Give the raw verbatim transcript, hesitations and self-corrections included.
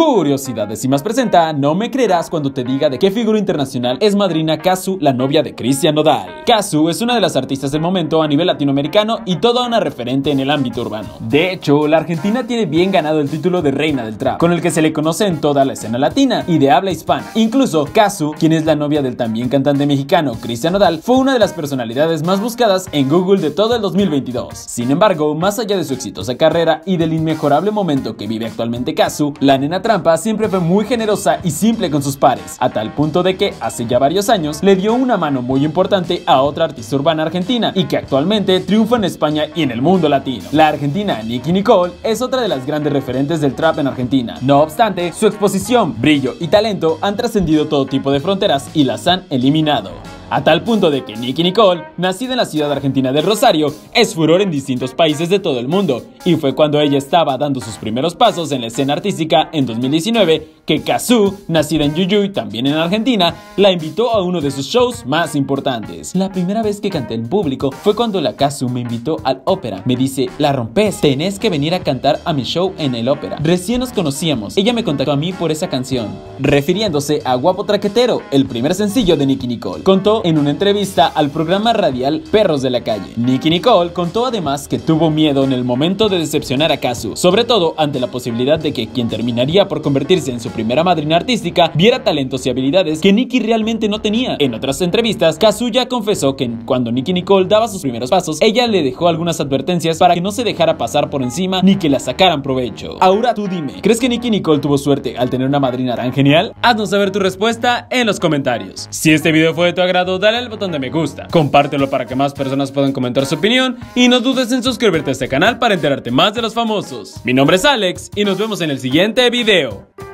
curiosidades y más presenta No Me Creerás Cuando Te Diga de qué figura internacional es madrina Cazzu, la novia de Christian Nodal. Cazzu es una de las artistas del momento a nivel latinoamericano y toda una referente en el ámbito urbano. De hecho, la argentina tiene bien ganado el título de reina del trap, con el que se le conoce en toda la escena latina y de habla hispana. Incluso Cazzu, quien es la novia del también cantante mexicano Christian Nodal, fue una de las personalidades más buscadas en Google de todo el dos mil veintidós. Sin embargo, más allá de su exitosa carrera y del inmejorable momento que vive actualmente Cazzu, la nena trampa siempre fue muy generosa y simple con sus pares, a tal punto de que hace ya varios años le dio una mano muy importante a otra artista urbana argentina y que actualmente triunfa en España y en el mundo latino. La argentina Nicki Nicole es otra de las grandes referentes del trap en Argentina. No obstante, su exposición, brillo y talento han trascendido todo tipo de fronteras y las han eliminado, a tal punto de que Nicki Nicole, nacida en la ciudad argentina de Rosario, es furor en distintos países de todo el mundo, y fue cuando ella estaba dando sus primeros pasos en la escena artística en dos mil diecinueve que Cazzu, nacida en Jujuy, también en Argentina, la invitó a uno de sus shows más importantes. La primera vez que canté en público fue cuando la Cazzu me invitó al ópera. Me dice, la rompes, tenés que venir a cantar a mi show en el ópera. Recién nos conocíamos, ella me contactó a mí por esa canción, refiriéndose a Guapo Traquetero, el primer sencillo de Nicki Nicole. Contó en una entrevista al programa radial Perros de la Calle. Nicki Nicole contó además que tuvo miedo en el momento de decepcionar a Cazzu, sobre todo ante la posibilidad de que quien terminaría por convertirse en su primera madrina artística viera talentos y habilidades que Nicki realmente no tenía. En otras entrevistas, Cazzu ya confesó que cuando Nicki Nicole daba sus primeros pasos, ella le dejó algunas advertencias para que no se dejara pasar por encima ni que la sacaran provecho. Ahora tú dime, ¿crees que Nicki Nicole tuvo suerte al tener una madrina tan genial? Haznos saber tu respuesta en los comentarios. Si este video fue de tu agrado, dale al botón de me gusta, compártelo para que más personas puedan comentar su opinión y no dudes en suscribirte a este canal para enterarte más de los famosos. Mi nombre es Alex y nos vemos en el siguiente video.